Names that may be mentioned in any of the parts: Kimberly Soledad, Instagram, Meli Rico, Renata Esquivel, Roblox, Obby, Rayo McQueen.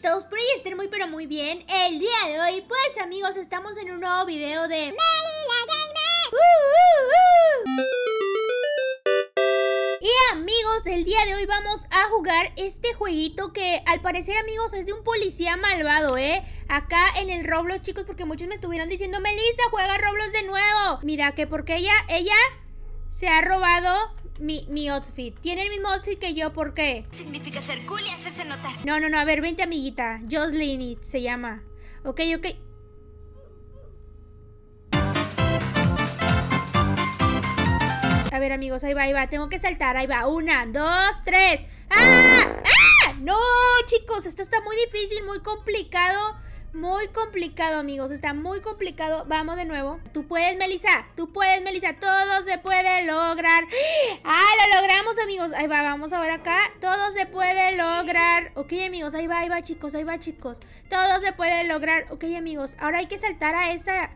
listos, por ahí estén muy pero muy bien. El día de hoy, pues amigos, estamos en un nuevo video de Meli la Gamer. Y amigos, el día de hoy vamos a jugar este jueguito que al parecer, amigos, es de un policía malvado, acá en el Roblox, chicos, porque muchos me estuvieron diciendo: Melissa, juega Roblox de nuevo. Mira, que porque ella se ha robado mi outfit. Tiene el mismo outfit que yo, ¿por qué? Significa ser cool y hacerse notar. No, no, no, a ver, vente, amiguita. Jocelyn se llama. Ok. A ver, amigos, ahí va. Tengo que saltar, ahí va. 1, 2, 3. ¡Ah! ¡Ah! No, chicos, esto está muy difícil, muy complicado. Muy complicado, amigos, está muy complicado. Vamos de nuevo. Tú puedes, Melissa, todo se puede lograr. ¡Ah, lo logramos, amigos! Ahí va, vamos ahora acá. Todo se puede lograr. Ok, amigos, ahí va, chicos. Todo se puede lograr. Ok, amigos, ahora hay que saltar a esa...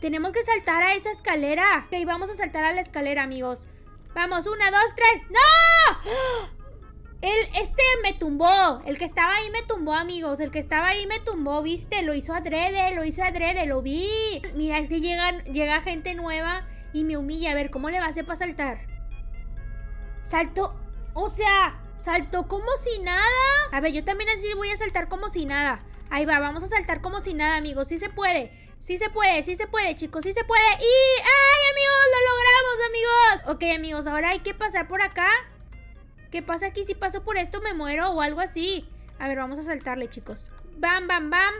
Tenemos que saltar a esa escalera. Ok, vamos a saltar a la escalera, amigos. Vamos, 1, 2, 3. ¡No! Este me tumbó. El que estaba ahí me tumbó, amigos. ¿Viste? Lo hizo adrede, lo vi. Mira, es que llega gente nueva y me humilla. A ver, ¿cómo le va a hacer para saltar? Saltó como si nada. A ver, yo también así voy a saltar como si nada. Ahí va, vamos a saltar como si nada, amigos. Sí se puede, chicos, sí se puede. Y... ¡ay, amigos! Lo logramos, amigos. Ok, amigos, ahora hay que pasar por acá. ¿Qué pasa aquí? Si paso por esto me muero o algo así. A ver, vamos a saltarle, chicos. Bam, bam, bam.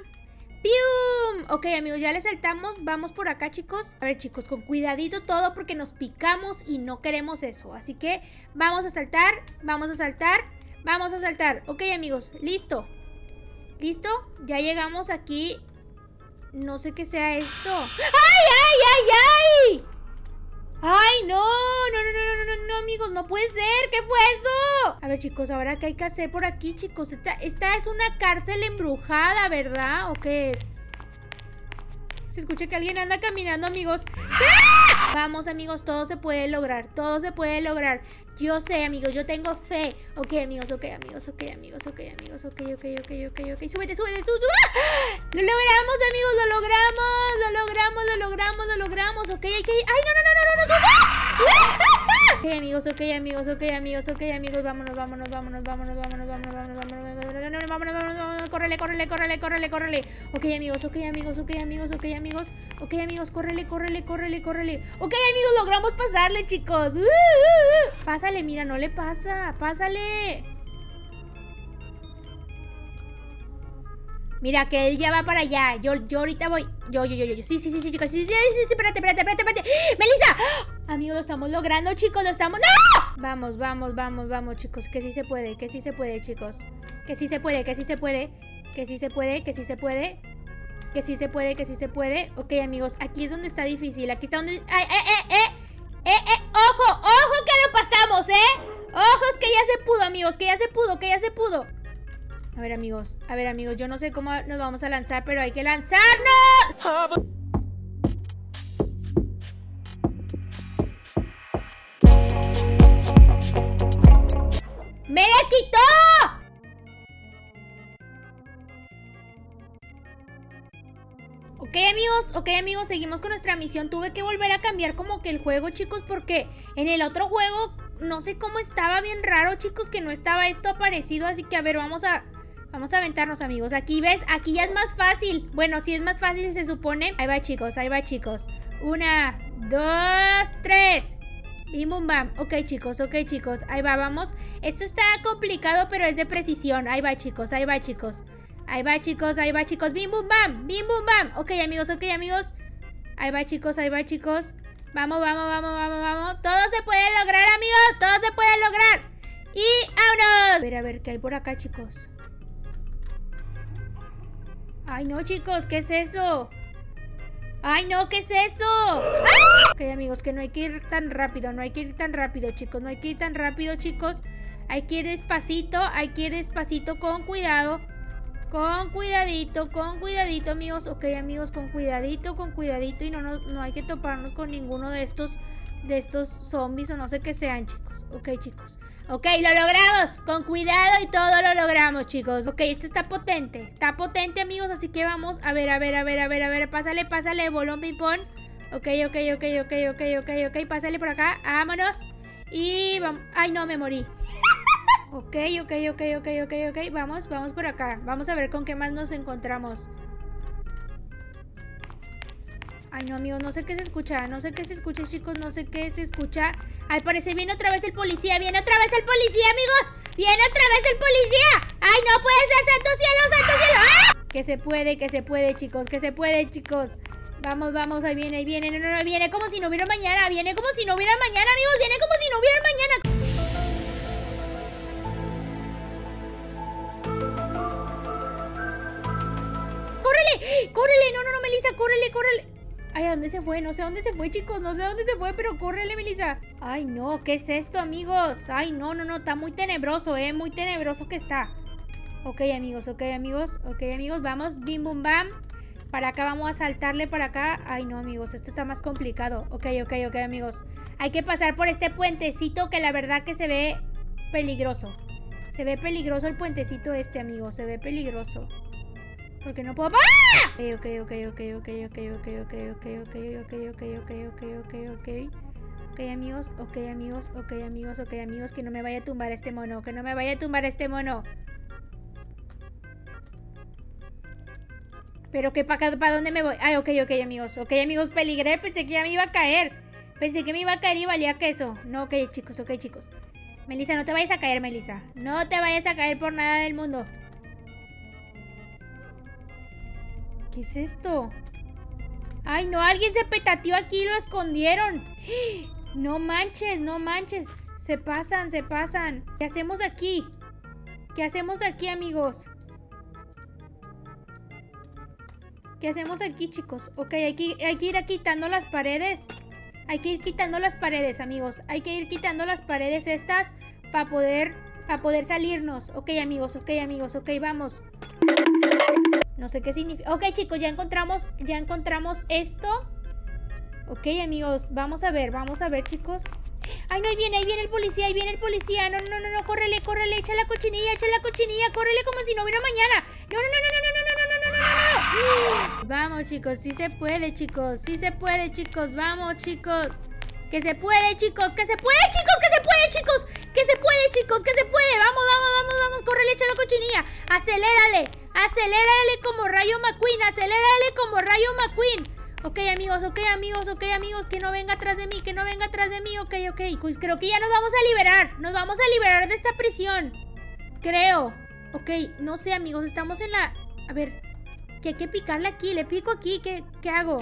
¡Pium! Ok, amigos, ya le saltamos. Vamos por acá, chicos. A ver, chicos, con cuidadito todo porque nos picamos y no queremos eso. Así que vamos a saltar. Ok, amigos, listo. Ya llegamos aquí. No sé qué sea esto. ¡Ay! ¡Ay, no, amigos! ¡No puede ser! ¿Qué fue eso? A ver, chicos, ¿ahora qué hay que hacer por aquí, chicos? Esta es una cárcel embrujada, ¿verdad? ¿O qué es? Se escucha que alguien anda caminando, amigos. ¡Ah! Vamos, amigos, todo se puede lograr. Yo sé, amigos, yo tengo fe. Ok, amigos, súbete. Lo logramos, amigos. Ok, ¡ay, no! Ok, amigos, vámonos. Córrele. Ok, amigos, córrele. Ok, amigos, logramos pasarle, chicos. Pásale, mira, no le pasa. Pásale. Mira, que él ya va para allá. Yo ahorita voy. Yo. Sí, chicos. Sí, espérate. ¡Melissa! Amigos, lo estamos logrando, chicos. ¡No! Vamos, chicos. Que sí se puede, chicos. Que sí se puede. Ok, amigos, aquí es donde está difícil. Aquí está donde... ¡Ojo que lo pasamos, ¡Ojos que ya se pudo, amigos! ¡Que ya se pudo! A ver, amigos, yo no sé cómo nos vamos a lanzar, pero hay que lanzarnos. ¡Me la quitó! Ok, amigos, seguimos con nuestra misión. Tuve que volver a cambiar como que el juego, chicos, porque en el otro juego no sé cómo estaba bien raro, chicos, que no estaba esto aparecido. Así que, a ver, vamos a aventarnos, amigos. Aquí, ¿ves? Aquí ya es más fácil. Bueno, sí es más fácil, se supone. Ahí va, chicos. 1, 2, 3. Bim, bum, bam. Ok, chicos. Ahí va, vamos. Esto está complicado, pero es de precisión. Ahí va, chicos. Bim, bum, bam. Ok, amigos. Ahí va, chicos. Vamos. Todo se puede lograr, amigos. Todo se puede lograr. Y vámonos. A ver, ¿qué hay por acá, chicos? Ay, no, chicos, ¿qué es eso? ¡Ah! Ok, amigos, que no hay que ir tan rápido, chicos. Hay que ir despacito, con cuidado. Con cuidadito, amigos. Ok, amigos, con cuidadito. Y no hay que toparnos con ninguno de estos de estos zombies o no sé qué sean, chicos. Ok, chicos. Ok, lo logramos. Con cuidado y todo lo logramos, chicos. Ok, esto está potente. Está potente, amigos. Así que vamos. A ver, a ver, a ver, a ver, a ver. Pásale, pásale, bolón ping-pong. Ok, ok, ok, ok, ok, ok, ok. Pásale por acá. Vámonos. Y vamos. Ay, no, me morí. Ok, ok, ok, ok, ok, ok. Vamos, vamos por acá. Vamos a ver con qué más nos encontramos. Ay, no, amigos, no sé qué se escucha. No sé qué se escucha, chicos, no sé qué se escucha. Al parecer viene otra vez el policía. Viene otra vez el policía, amigos. Viene otra vez el policía. Ay, no puede ser, santo cielo, santo cielo. ¡Ah! Que se puede, chicos, que se puede, chicos. Vamos, vamos, ahí viene, no, no, no, viene como si no hubiera mañana. Viene como si no hubiera mañana, amigos. Viene como si no hubiera mañana. ¡Córrele! ¡Córrele! No, no, no, Melissa, córrele, córrele. Ay, ¿a dónde se fue? No sé a dónde se fue, chicos. No sé a dónde se fue, pero córrele, Melissa. Ay, no, ¿qué es esto, amigos? Ay, no, no, no, está muy tenebroso, muy tenebroso que está. Ok, amigos, ok, amigos. Ok, amigos, vamos, bim, bum, bam. Para acá, vamos a saltarle para acá. Ay, no, amigos, esto está más complicado. Ok, ok, ok, amigos. Hay que pasar por este puentecito que la verdad que se ve peligroso. Se ve peligroso el puentecito este, amigos. Se ve peligroso. Porque no puedo... ¡Ah! Ok, ok, ok, ok, ok, ok, ok, ok, ok, ok, ok, ok, ok, ok, ok. Ok, amigos, ok, amigos, ok, amigos, ok, amigos. Que no me vaya a tumbar este mono, que no me vaya a tumbar este mono. Pero que para dónde me voy. Ay, ok, ok, amigos. Ok, amigos, peligré, pensé que ya me iba a caer. Pensé que me iba a caer y valía queso. No, ok, chicos, ok, chicos. Melissa, no te vayas a caer, Melissa. No te vayas a caer por nada del mundo. ¿Qué es esto? Ay, no, alguien se petateó aquí y lo escondieron. No manches, no manches. Se pasan, se pasan. ¿Qué hacemos aquí? ¿Qué hacemos aquí, amigos? ¿Qué hacemos aquí, chicos? Ok, hay que ir quitando las paredes. Hay que ir quitando las paredes, amigos. Hay que ir quitando las paredes estas para poder salirnos. Ok, amigos, ok, amigos, ok, vamos. No sé qué significa. Ok, chicos, ya encontramos esto. Ok, amigos, vamos a ver, chicos. Ay, no, ahí viene el policía, ahí viene el policía. No, no, no, no, córrele, córrele, echa la cochinilla, córrele como si no hubiera mañana. No, no, no, no, no, no, no, no, no, no, no. Vamos, chicos, sí se puede, chicos. Sí se puede, chicos. Vamos, chicos. Que se puede, chicos, que se puede, chicos, que se puede, chicos, que se puede, chicos, que se puede. Vamos, vamos, vamos, vamos, córrele, echa la cochinilla. Acelérale, acelérale como Rayo McQueen, acelérale como Rayo McQueen. Ok, amigos, ok, amigos, ok, amigos, que no venga atrás de mí, que no venga atrás de mí, ok, ok. Pues creo que ya nos vamos a liberar, de esta prisión. Creo. Ok, no sé, amigos, estamos en la... A ver, que hay que picarle aquí, le pico aquí, ¿qué hago?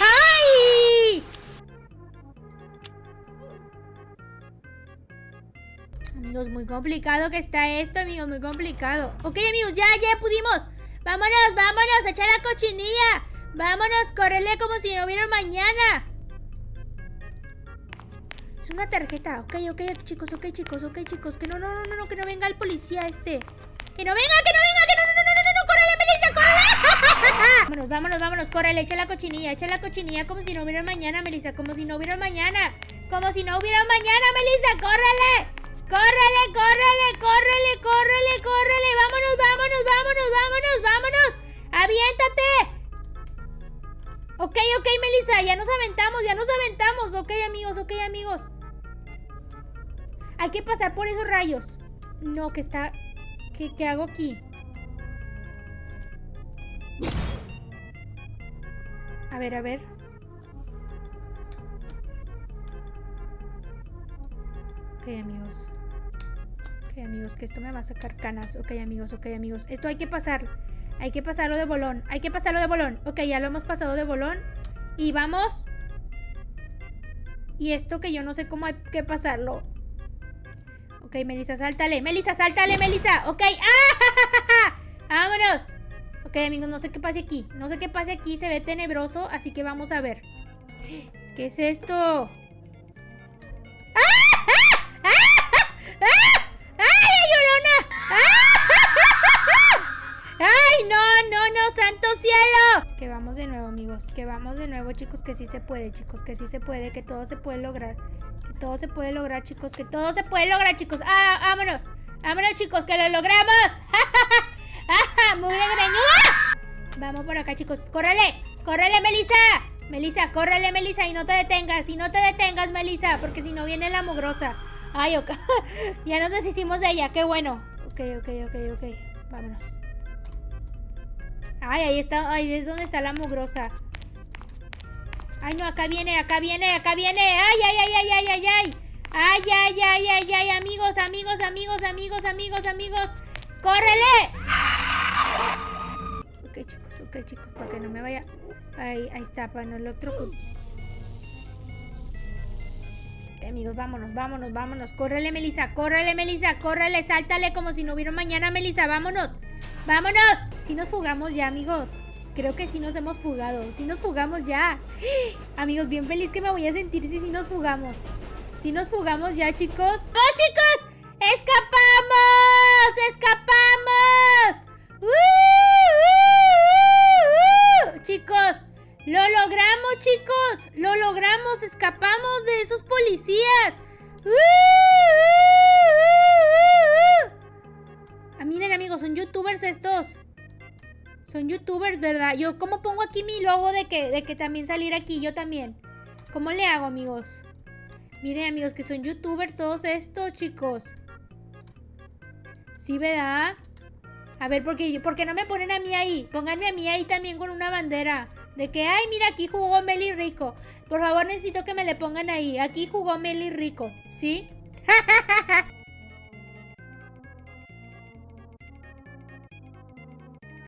¡Ay! Amigos, muy complicado que está esto, amigos, muy complicado. Ok, amigos, ya pudimos. Vámonos, vámonos, echa la cochinilla. Vámonos, córrele como si no hubiera mañana. Es una tarjeta. Ok, ok, chicos, ok, chicos, ok, chicos. Que no, no, no, no, que no venga el policía este. Que no venga, que no venga, que no, no, no, no, no, no. Córrele, Melissa, córrele. Vámonos, vámonos, vámonos, córrele, echa la cochinilla como si no hubiera mañana, Melissa, como si no hubiera mañana. Como si no hubiera mañana, Melissa, córrele. ¡Córrele, córrele, córrele, córrele, córrele! ¡Vámonos, vámonos, vámonos, vámonos, vámonos! ¡Aviéntate! Ok, ok, Melissa, ya nos aventamos. Ok, amigos, ok, amigos. Hay que pasar por esos rayos. No, que está... ¿Qué hago aquí? A ver, a ver. Ok, amigos. Ok, amigos, que esto me va a sacar canas. Ok, amigos, ok, amigos. Esto hay que pasar. Hay que pasarlo de bolón. Hay que pasarlo de bolón. Ok, ya lo hemos pasado de bolón. Y vamos. Y esto que yo no sé cómo hay que pasarlo. Ok, Melissa, sáltale. Melissa, sáltale, Melissa. Ok. ¡Ah! Vámonos. Ok, amigos, no sé qué pase aquí. No sé qué pase aquí. Se ve tenebroso. Así que vamos a ver. ¿Qué es esto? ¡Santo cielo! Que vamos de nuevo, amigos. Que vamos de nuevo, chicos. Que sí se puede, chicos. Que sí se puede. Que todo se puede lograr. Que todo se puede lograr, chicos. Que todo se puede lograr, chicos. ¡Ah, vámonos! ¡Vámonos, chicos! ¡Que lo logramos! ¡Ah, muy greñuda! Vamos por acá, chicos. ¡Córrele! ¡Córrele, Melissa! Melissa, córrele, Melissa, y no te detengas. Y no te detengas, Melissa, porque si no viene la mugrosa. Ay, ok. Ya nos deshicimos de ella, qué bueno. Ok. Vámonos. Ay, ahí está. Ay, es donde está la mugrosa. Ay, no, acá viene. Ay. Ay, amigos. ¡Córrele! Ok, chicos, para que no me vaya. Ahí está, para no electrocutar. Amigos, vámonos. Córrele, Melissa, sáltale como si no hubiera mañana, Melissa. Vámonos. Sí nos fugamos ya, amigos. Creo que sí nos hemos fugado. Sí nos fugamos ya. Amigos, bien feliz que me voy a sentir si sí nos fugamos. Sí nos fugamos ya, chicos. ¡Oh, chicos! ¡Escapamos! Chicos, lo logramos, chicos. Lo logramos, escapamos de esos policías. Ah, miren, amigos, son youtubers estos. Son youtubers, ¿verdad? Yo, ¿cómo pongo aquí mi logo de que también salir aquí? Yo también. ¿Cómo le hago, amigos? Miren, amigos, que son youtubers todos estos, chicos. Sí, ¿verdad? A ver, ¿por qué no me ponen a mí ahí? Pónganme a mí ahí también con una bandera. De que, ay, mira, aquí jugó Meli Rico. Por favor, necesito que me le pongan ahí. Aquí jugó Meli Rico, ¿sí?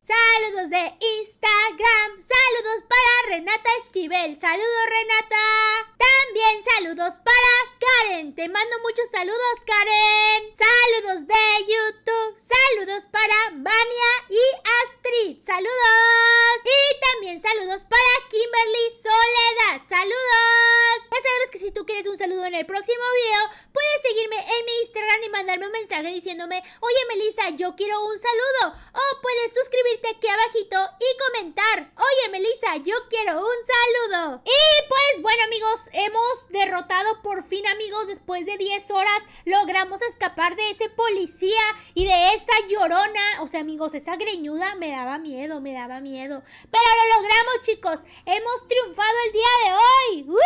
Saludos de Instagram. Saludos para Renata Esquivel. Saludos, Renata. También saludos para Karen. Te mando muchos saludos, Karen. Saludos de YouTube. Saludos para Vania y Astrid. Saludos. Y también saludos para Kimberly Soledad. Saludos. Ya sabes que si tú quieres un saludo en el próximo video, puedes seguirme en mi Instagram y mandarme un mensaje diciéndome, oye, Melissa, yo quiero un saludo. O puedes suscribirte aquí abajito y comentar, oye, Melissa, yo quiero un saludo. Y pues bueno, amigos, hemos derrotado por fin, amigos. Después de 10 horas logramos escapar de ese policía y de esa llorona. O sea, amigos, esa greñuda me daba miedo. Pero lo logramos, chicos. Hemos triunfado el día de hoy.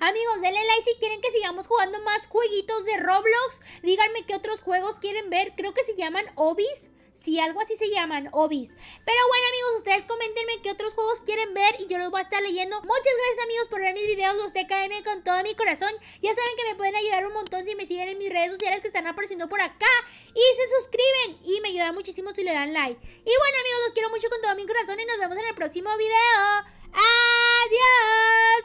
Amigos, denle like si quieren que sigamos jugando más jueguitos de Roblox. Díganme qué otros juegos quieren ver. Creo que se llaman Obis. Sí, algo así se llaman, Obis. Pero bueno, amigos, ustedes coméntenme qué otros juegos quieren ver y yo los voy a estar leyendo. Muchas gracias, amigos, por ver mis videos. Los TKM con todo mi corazón. Ya saben que me pueden ayudar un montón si me siguen en mis redes sociales que están apareciendo por acá. Y se suscriben. Y me ayudan muchísimo si le dan like. Y bueno, amigos, los quiero mucho con todo mi corazón y nos vemos en el próximo video. ¡Adiós!